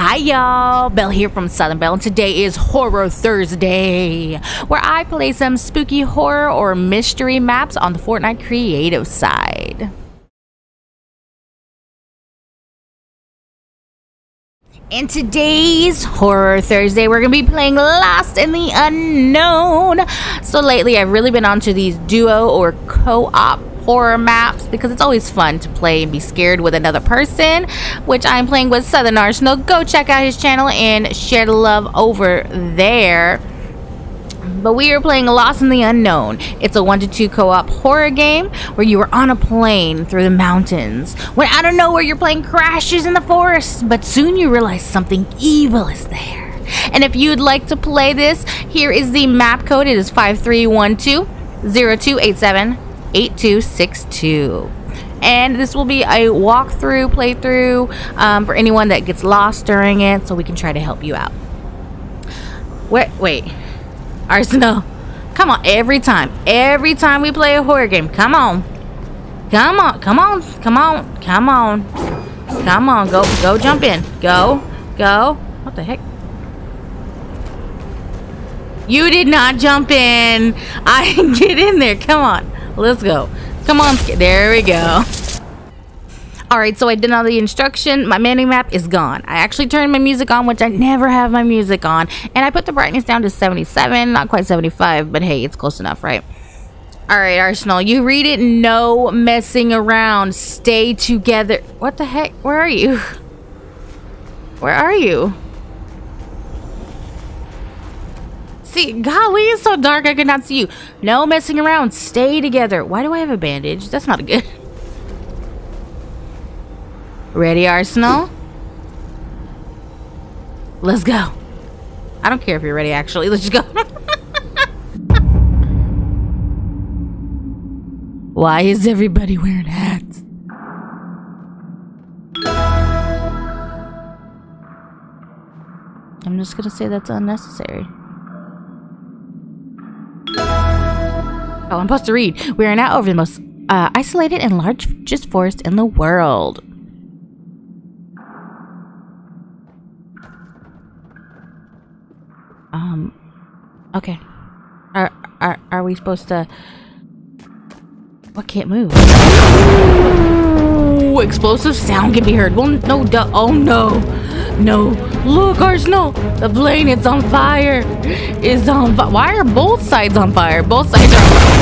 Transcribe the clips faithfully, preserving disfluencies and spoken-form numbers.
Hi y'all, Belle here from Southern Belle, and today is Horror Thursday, where I play some spooky horror or mystery maps on the Fortnite Creative side. In today's Horror Thursday, we're going to be playing Lost in the Unknown. So lately, I've really been onto these duo or co-op horror maps because it's always fun to play and be scared with another person, which I'm playing with Southern Arsenal. Go check out his channel and share the love over there. But we are playing Lost in the Unknown. It's a one to two co-op horror game where you are on a plane through the mountains when out of nowhere your plane crashes in the forest, but soon you realize something evil is there. And if you'd like to play this, here is the map code. It is five three one two zero two eight seven eight two six two. And this will be a walkthrough playthrough um, for anyone that gets lost during it, so we can try to help you out. Wait, wait. Arsenal, come on, every time, every time we play a horror game, come on, come on, come on, come on, come on, come on, go, go jump in, go, go, what the heck? You did not jump in, I get in there, come on, let's go, come on, there we go. Alright, so I did all the instruction. My mini-map is gone. I actually turned my music on, which I never have my music on. And I put the brightness down to seventy-seven. Not quite seventy-five, but hey, it's close enough, right? Alright, Arsenal. You read it. No messing around. Stay together. What the heck? Where are you? Where are you? See, golly, it's so dark I could not see you. No messing around. Stay together. Why do I have a bandage? That's not good. Ready, Arsenal? Let's go. I don't care if you're ready, actually. Let's just go. Why is everybody wearing hats? I'm just gonna say that's unnecessary. Oh, I'm supposed to read. We are now over the most uh, isolated and largest forest in the world. Um, okay. Are, are, are we supposed to... What can't move? Ooh, explosive sound can be heard. Well, no, duh. Oh, no. No. Look, Arsenal. The plane, it's on fire. It's on fire. Why are both sides on fire? Both sides are on fire.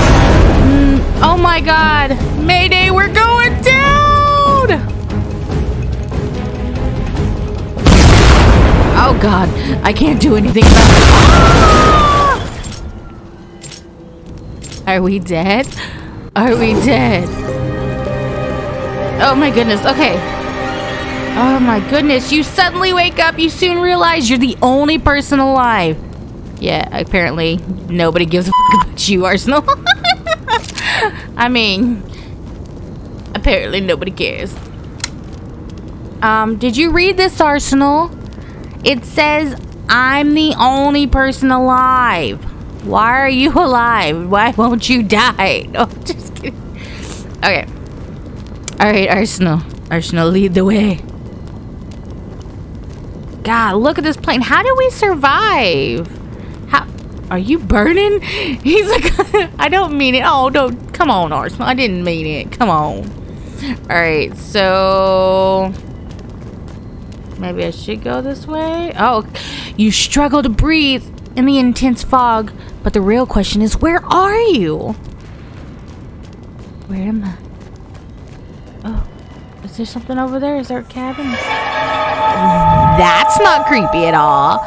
Mm, oh, my God. Mayday, we're going down. Oh God, I can't do anything about it. Ah! Are we dead? Are we dead? Oh my goodness, okay. Oh my goodness, you suddenly wake up, you soon realize you're the only person alive. Yeah, apparently nobody gives a fuck about you, Arsenal. I mean, apparently nobody cares. Um, did you read this, Arsenal? It says, I'm the only person alive. Why are you alive? Why won't you die? No, just kidding. Okay. Alright, Arsenal. Arsenal, lead the way. God, look at this plane. How do we survive? How? Are you burning? He's like, I don't mean it. Oh, don't. Come on, Arsenal. I didn't mean it. Come on. Alright, so... Maybe I should go this way. Oh, you struggle to breathe in the intense fog. But the real question is, where are you? Where am I? Oh, is there something over there? Is there a cabin? That's not creepy at all.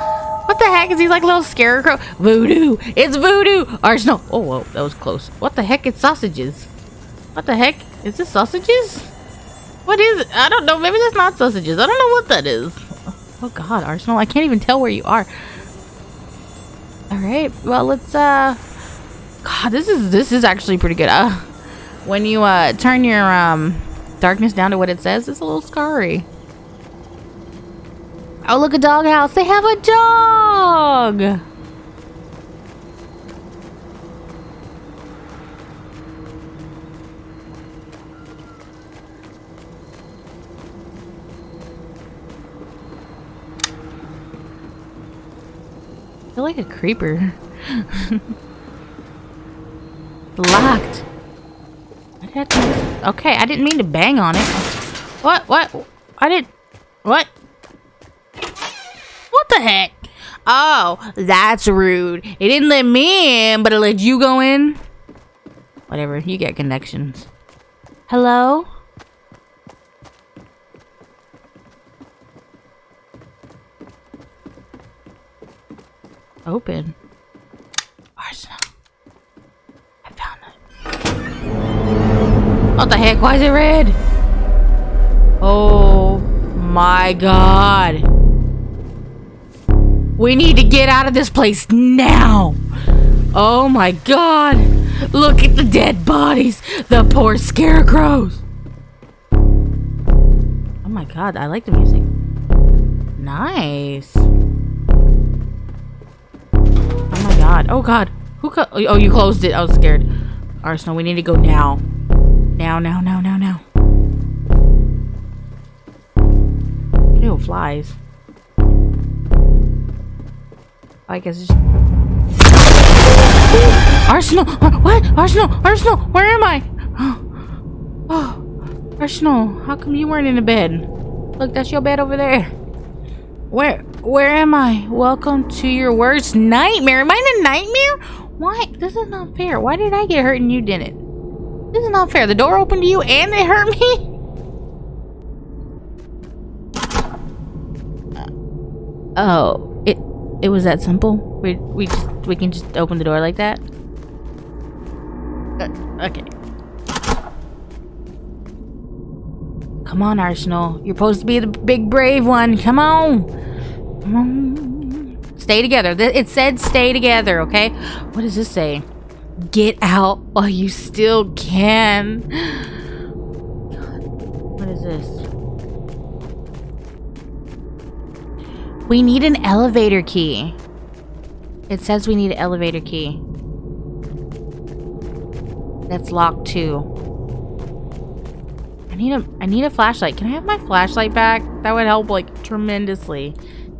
What the heck? Is he like a little scarecrow? Voodoo. It's voodoo. Arsenal. Oh, whoa. That was close. What the heck? It's sausages. What the heck? Is this sausages? What is it? I don't know. Maybe that's not sausages. I don't know what that is. Oh, God, Arsenal. I can't even tell where you are. All right. Well, let's, uh... God, this is this is actually pretty good. Uh, when you, uh, turn your, um, darkness down to what it says, it's a little scary. Oh, look, a doghouse. They have a dog! I feel like a creeper. Locked. Okay, I didn't mean to bang on it. What? What? I didn't... What? What the heck? Oh, that's rude. It didn't let me in, but it let you go in. Whatever, you get connections. Hello? Open. Arsenal. I found it. What the heck? Why is it red? Oh my god. We need to get out of this place now. Oh my god. Look at the dead bodies. The poor scarecrows. Oh my god. I like the music. Nice. Oh my god. Oh god. Who co- Oh, you closed it. I was scared. Arsenal, we need to go now. Now, now, now, now, now. Ew, flies. I guess it's... Arsenal! What? Arsenal! Arsenal! Where am I? Oh, Arsenal, how come you weren't in the bed? Look, that's your bed over there. Where... Where am I? Welcome to your worst nightmare. Am I in a nightmare? Why? This is not fair. Why did I get hurt and you didn't? This is not fair. The door opened to you and it hurt me? Oh. It it was that simple? We, we, just, we can just open the door like that? Uh, okay. Come on, Arsenal. You're supposed to be the big brave one. Come on. Stay together. It said stay together, okay? What does this say? Get out while you still can. God. What is this? We need an elevator key. It says we need an elevator key. That's locked too. I need a I need a flashlight. Can I have my flashlight back? That would help like tremendously.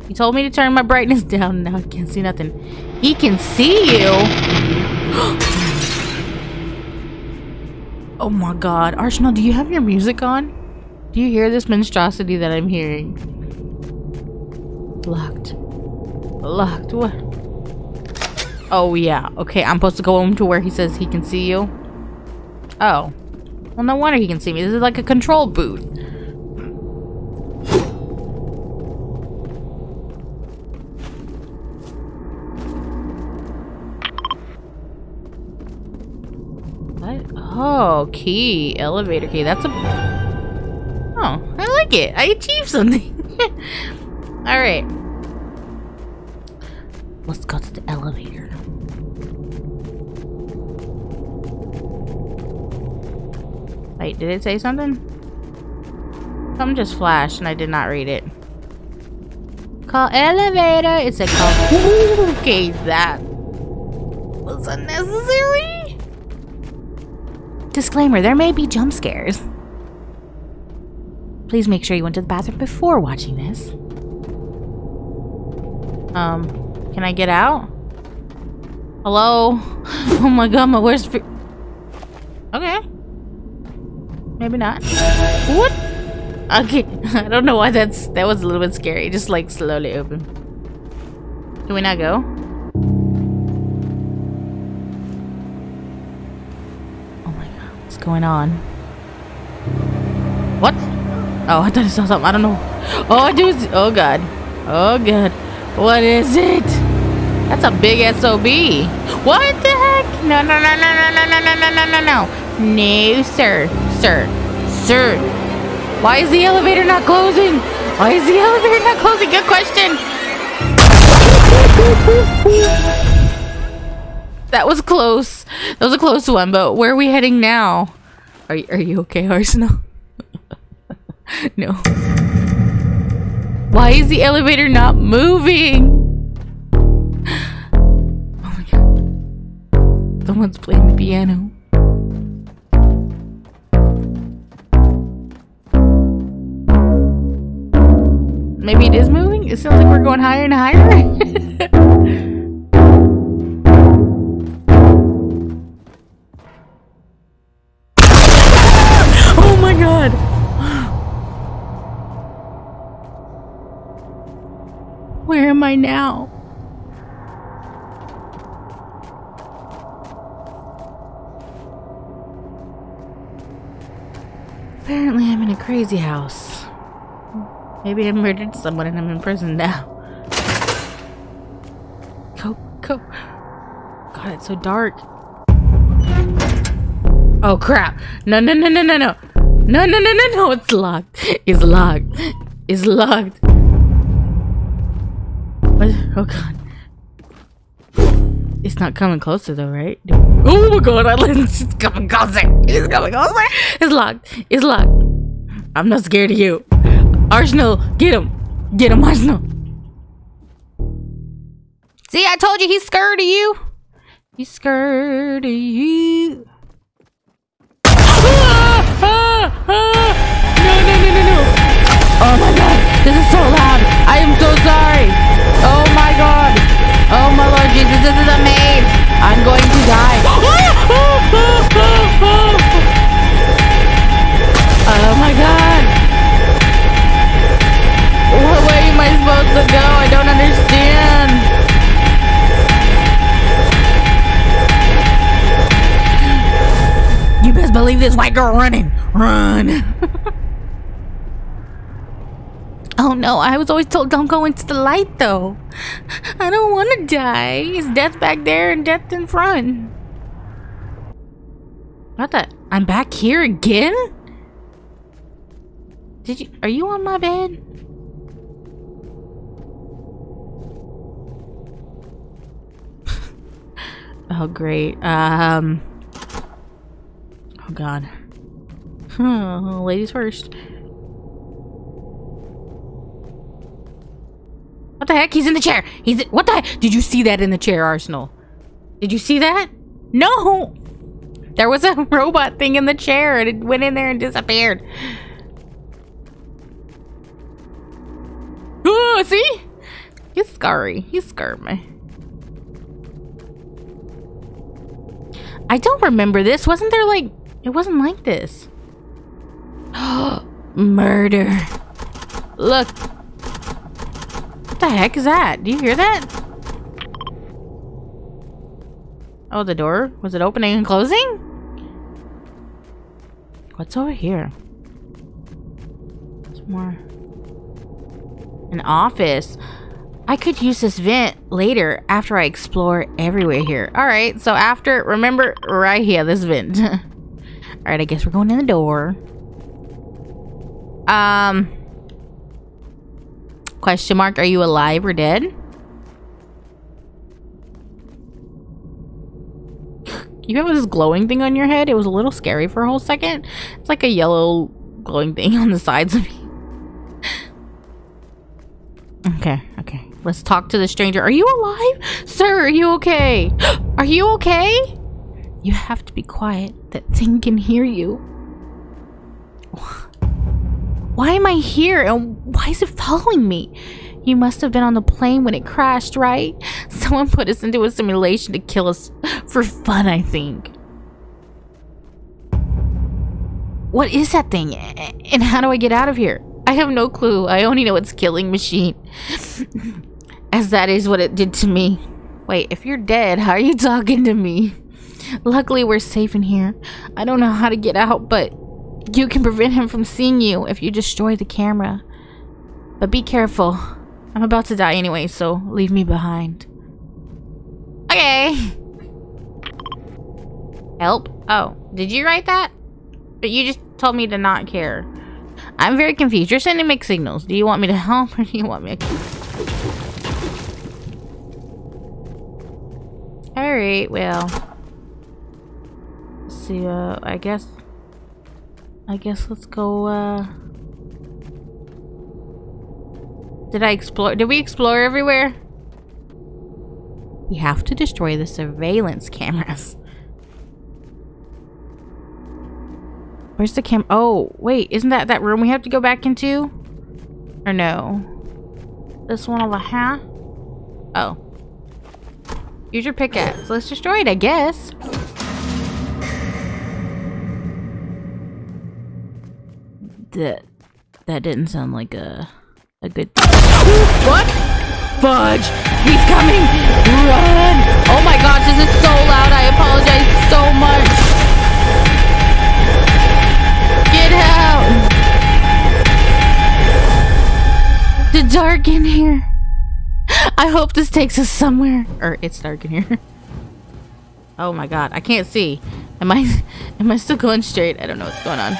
He told me to turn my brightness down. Now I can't see nothing. He can see you. Oh my god. Arsenal, do you have your music on? Do you hear this monstrosity that I'm hearing? Locked. Locked. What? Oh yeah. Okay, I'm supposed to go home to where he says he can see you. Oh. Well, no wonder he can see me. This is like a control booth. Oh, key. Elevator key. That's a... Oh, I like it. I achieved something. Alright. Let's go to the elevator. Wait, did it say something? Something just flashed and I did not read it. Call elevator. It said call... Okay, that was unnecessary. Disclaimer, there may be jump scares. Please make sure you went to the bathroom before watching this. Um, can I get out? Hello? Oh my god, my worst fear. Okay. Maybe not. What? Okay, I don't know why that's, that was a little bit scary. Just like slowly open. Can we not go? Going on? What? Oh, I thought I saw something. I don't know. Oh, I do. Oh, God. Oh, God. What is it? That's a big S O B. What the heck? No, no, no, no, no, no, no, no, no, no, no. No, sir. Sir. Sir. Why is the elevator not closing? Why is the elevator not closing? Good question. That was close. That was a close one, but where are we heading now? Are you, are you okay, Arsenal? No. Why is the elevator not moving? Oh my god. Someone's playing the piano. Maybe it is moving? It sounds like we're going higher and higher. Where am I now? Apparently I'm in a crazy house. Maybe I murdered someone and I'm in prison now. Go, go. God, it's so dark. Oh crap. No, no, no, no, no, no. No, no, no, no, no. It's locked. It's locked. It's locked. What? Oh god. It's not coming closer though, right? Oh my god, I let it's coming closer. It's coming closer. It's locked. It's locked. I'm not scared of you. Arsenal, get him. Get him, Arsenal. See, I told you he's scared of you. He's scared of you. Ah, ah, ah. No, no, no, no, no. Oh my god, this is so loud. I am so sorry. Oh my god! Oh my lord Jesus, this is a maze! I'm going to die! Oh my god! What way am I supposed to go? I don't understand! You best believe this white girl running! Run! Oh no, I was always told don't go into the light though. I don't want to die. It's death back there and death in front. What the? I'm back here again? Did you? Are you on my bed? Oh great. Um. Oh god. Huh, ladies first. What the heck? He's in the chair. He's in, what the heck? Did you see that in the chair, Arsenal? Did you see that? No. There was a robot thing in the chair and it went in there and disappeared. Oh, see? He's scary. He's scared me. I don't remember this. Wasn't there like... It wasn't like this. Murder. Look. What the heck is that? Do you hear that? Oh, the door? Was it opening and closing? What's over here? There's more. An office. I could use this vent later after I explore everywhere here. Alright, so after, remember, right here, this vent. Alright, I guess we're going in the door. Um... Question mark, are you alive or dead? You have this glowing thing on your head? It was a little scary for a whole second. It's like a yellow glowing thing on the sides of me. Okay, okay. Let's talk to the stranger. Are you alive? Sir, are you okay? Are you okay? You have to be quiet. That thing can hear you. Why am I here and why is it following me? You must have been on the plane when it crashed, right? Someone put us into a simulation to kill us for fun, I think. What is that thing? And how do I get out of here? I have no clue. I only know it's killing machine. As that is what it did to me. Wait, if you're dead, how are you talking to me? Luckily, we're safe in here. I don't know how to get out, but... You can prevent him from seeing you if you destroy the camera. But be careful. I'm about to die anyway, so leave me behind. Okay. Help? Oh, did you write that? But you just told me to not care. I'm very confused. You're sending mixed signals. Do you want me to help or do you want me to... Alright, well. Let's see, uh, I guess... I guess let's go, uh... Did I explore? Did we explore everywhere? We have to destroy the surveillance cameras. Where's the cam- Oh, wait. Isn't that that room we have to go back into? Or no? This one of the- huh? Oh. Use your pickaxe. Let's destroy it, I guess. That that didn't sound like a a good. What? fudge! He's coming! Run! Oh my gosh, this is so loud. I apologize so much. Get out! It's dark in here. I hope this takes us somewhere. Or it's dark in here. Oh my god, I can't see. Am I am I still going straight? I don't know what's going on.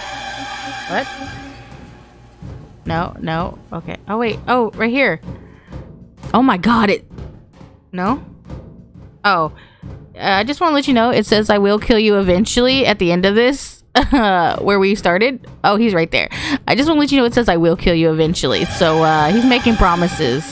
What? No, no. Okay. Oh wait. Oh, right here. Oh my god, it... No? Oh. Uh, I just want to let you know, it says I will kill you eventually at the end of this. Uh, where we started. Oh, he's right there. I just want to let you know it says I will kill you eventually. So, uh, he's making promises.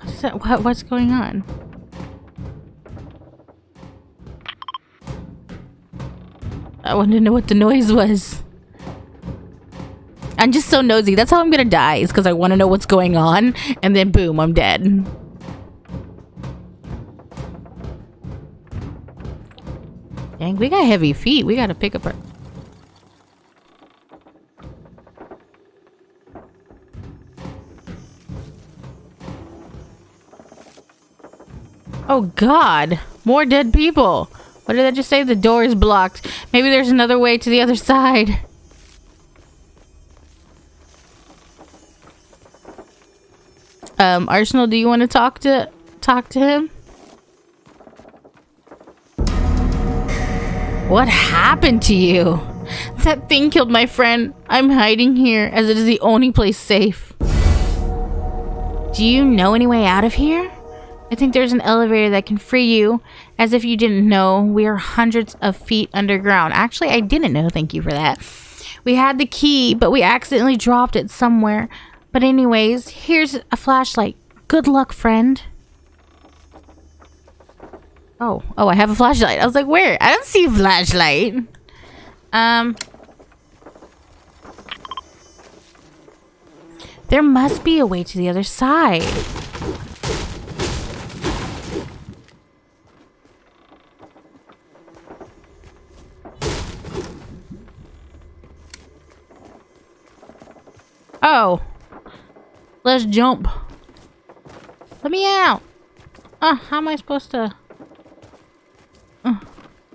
What's that? What, what's going on? I wanted to know what the noise was. I'm just so nosy. That's how I'm gonna die, is because I want to know what's going on, and then boom, I'm dead. Dang, we got heavy feet. We gotta pick up our... Oh god, more dead people. What did I just say? The door is blocked. Maybe there's another way to the other side. Um, Arsenal, do you want to talk to talk to him? What happened to you? That thing killed my friend. I'm hiding here as it is the only place safe. Do you know any way out of here? I think there's an elevator that can free you. As if you didn't know, we are hundreds of feet underground. Actually, I didn't know. Thank you for that. We had the key, but we accidentally dropped it somewhere. But anyways, here's a flashlight. Good luck, friend. Oh, oh, I have a flashlight. I was like, where? I don't see a flashlight. Um... There must be a way to the other side. Oh, let's jump. Let me out. Uh, how am I supposed to? Uh,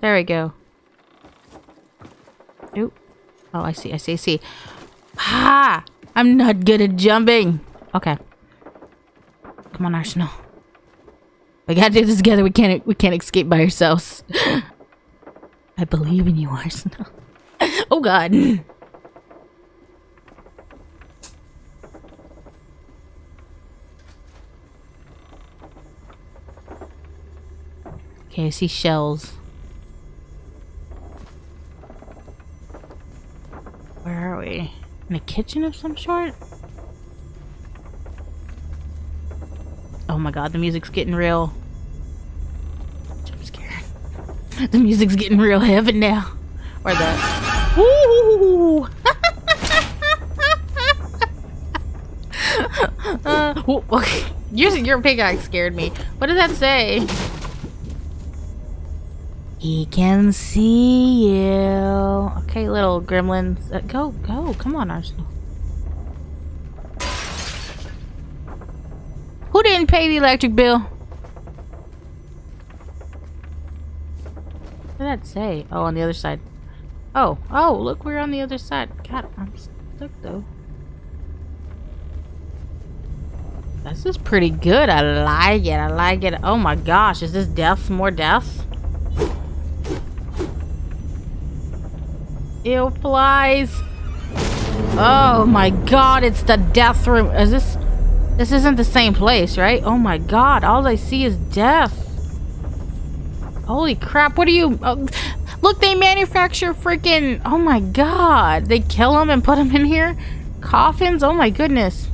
there we go. Oop. Oh, I see. I see. I see. Ha! Ah, I'm not good at jumping. Okay. Come on, Arsenal. We gotta do this together. We can't. We can't escape by ourselves. I believe in you, Arsenal. Oh God. Okay, I see shells. Where are we? In a kitchen of some sort? Oh my god, the music's getting real. I'm scared. The music's getting real heavy now. Or the... Woo! uh, ooh, okay. Your, your pickaxe scared me. What does that say? He can see you. Okay, little gremlins. Uh, go, go. Come on, Arsenal. Who didn't pay the electric bill? What did that say? Oh, on the other side. Oh, oh, look, we're on the other side. God, I'm stuck, though. This is pretty good. I like it. I like it. Oh, my gosh. Is this death? More death? Ew, flies. Oh my god, it's the death room. Is this... This isn't the same place, right? Oh my god, all I see is death. Holy crap, what are you... Oh, look, they manufacture freaking... Oh my god. They kill them and put them in here? Coffins? Oh my goodness.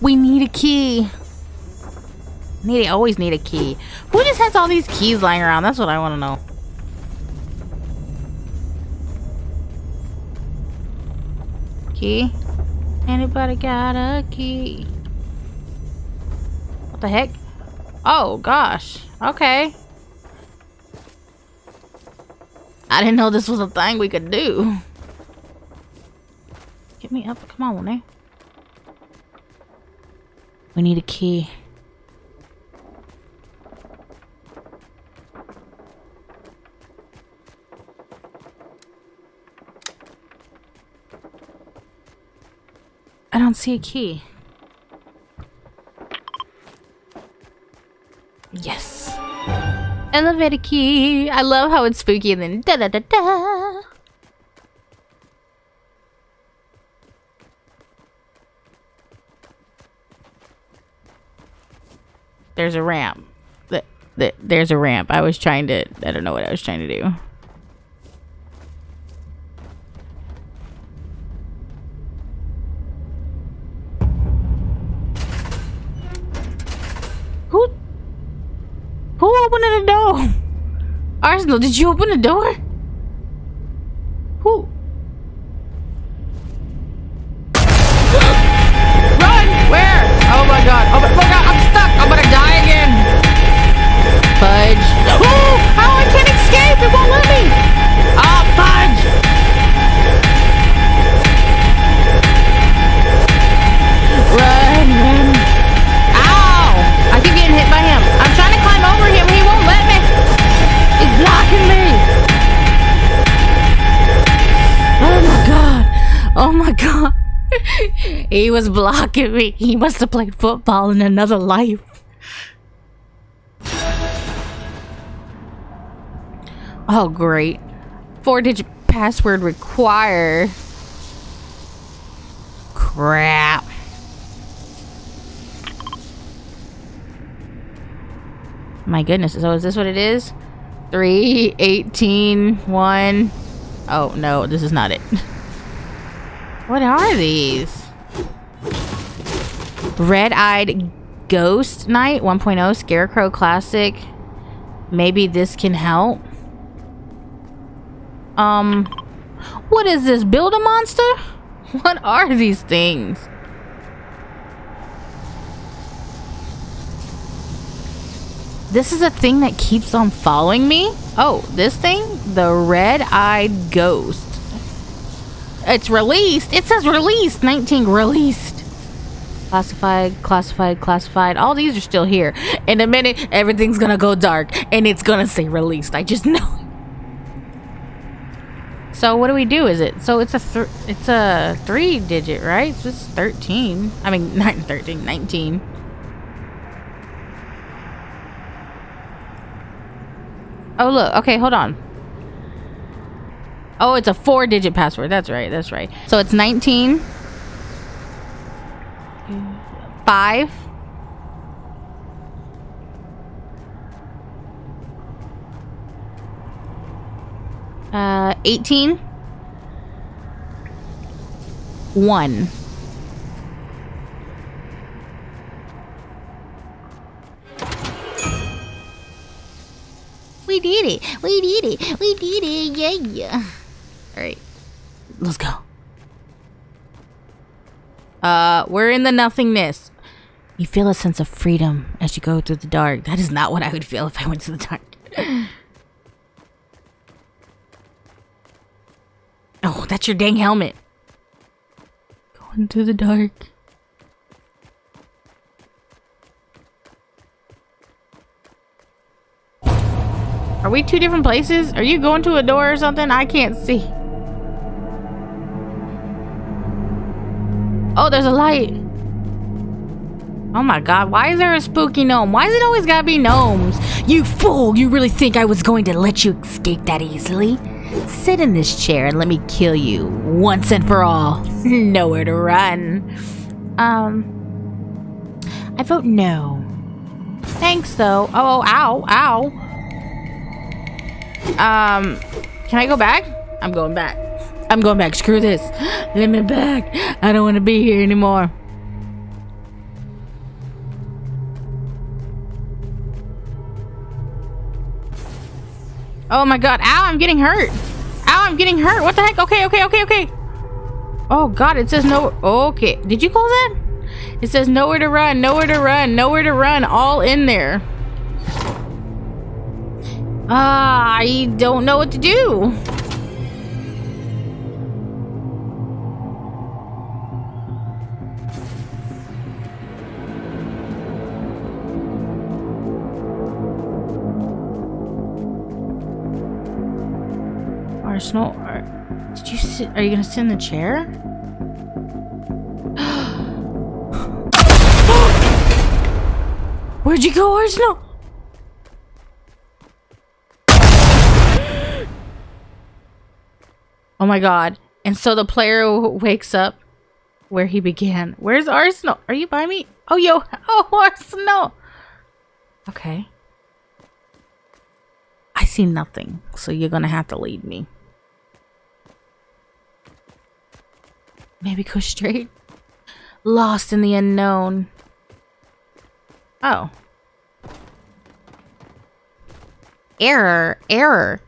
We need a key. Need, I always need a key. Who just has all these keys lying around? That's what I want to know. Key? Anybody got a key? the heck? Oh, gosh. Okay. I didn't know this was a thing we could do. Get me up. Come on, Renee. We need a key. I don't see a key. Yes. Elevator key. I love how it's spooky and then da da da da. There's a ramp. The, the, there's a ramp. I was trying to... I don't know what I was trying to do. Who... Who opened the door? Arsenal, did you open the door? Who... He was blocking me. He must have played football in another life. Oh, great. Four-digit password required. Crap. My goodness. So is this what it is? three, eighteen, one. Oh, no. This is not it. What are these? Red-Eyed Ghost Night one point oh, Scarecrow Classic. Maybe this can help. Um, what is this? Build-A-Monster? What are these things? This is a thing that keeps on following me? Oh, this thing? The Red-Eyed Ghost. It's released. It says released. nineteen released. Classified, classified, classified. All these are still here. In a minute, everything's gonna go dark and it's gonna say released. I just know. So what do we do? Is it so it's a th it's a three digit, right? So it's thirteen. I mean, not thirteen, nineteen. Oh, look. Okay, hold on. Oh, it's a four digit password. That's right. That's right. So it's nineteen. Five. Uh, eighteen. One. We did it. We did it. We did it. Yeah, yeah. All right. Let's go. Uh, we're in the nothingness. You feel a sense of freedom as you go through the dark. That is not what I would feel if I went to the dark. Oh, that's your dang helmet. Going through the dark. Are we two different places? Are you going to a door or something? I can't see. Oh, there's a light. Oh my god, why is there a spooky gnome? Why is it always gotta be gnomes? You fool, you really think I was going to let you escape that easily? Sit in this chair and let me kill you once and for all. Nowhere to run. Um, I vote no. Thanks though. Oh, ow, ow. Um, can I go back? I'm going back. I'm going back. Screw this. Let me back. I don't want to be here anymore. Oh my god. Ow, I'm getting hurt. Ow, I'm getting hurt. What the heck? Okay, okay, okay, okay. Oh god, it says no. Okay. Did you close that? It says nowhere to run, nowhere to run, nowhere to run, all in there. Ah, uh, I don't know what to do. Arsenal, are, did you sit, are you gonna sit in the chair? Where'd you go, Arsenal? Oh my god. And so the player wakes up where he began. Where's Arsenal? Are you by me? Oh, yo. Oh, Arsenal. Okay. I see nothing. So you're gonna have to lead me. Maybe go straight. Lost in the Unknown. Oh. Error. Error.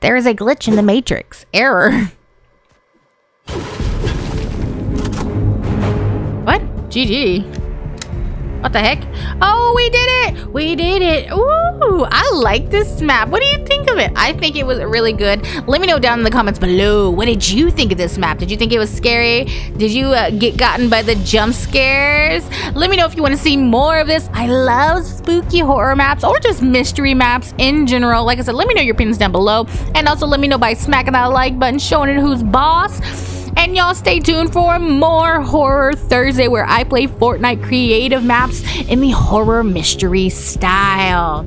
There is a glitch in the matrix. Error. What? G G. What the heck? Oh, we did it! We did it! Ooh, I like this map. What do you think of it? I think it was really good. Let me know down in the comments below. What did you think of this map? Did you think it was scary? Did you uh, get gotten by the jump scares? Let me know if you want to see more of this. I love spooky horror maps or just mystery maps in general. Like I said, let me know your opinions down below. And also let me know by smacking that like button, showing it who's boss. And y'all stay tuned for more Horror Thursday, where I play Fortnite Creative maps in the horror mystery style.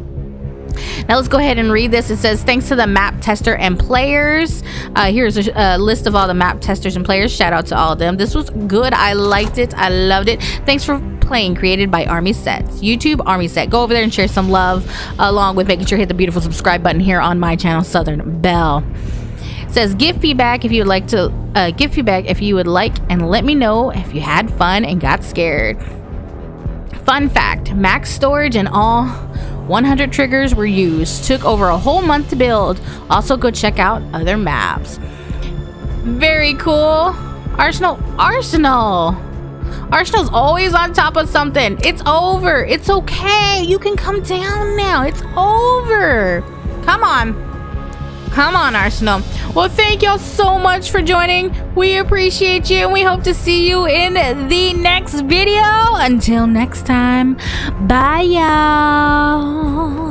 Now let's go ahead and read this. It says, thanks to the map tester and players. Uh, here's a uh, list of all the map testers and players. Shout out to all of them. This was good. I liked it. I loved it. Thanks for playing. Created by Army Sets. YouTube, Army Set. Go over there and share some love, along with making sure you hit the beautiful subscribe button here on my channel, Southern Belle. Says give feedback if you would like to uh, give feedback if you would like, and let me know if you had fun and got scared. Fun fact, max storage and all one hundred triggers were used. Took over a whole month to build. Also go check out other maps. Very cool. Arsenal, Arsenal. Arsenal's always on top of something. It's over. It's okay. You can come down now. It's over. Come on. Come on, Arsenal. Well, thank y'all so much for joining. We appreciate you, and we hope to see you in the next video. Until next time, bye, y'all.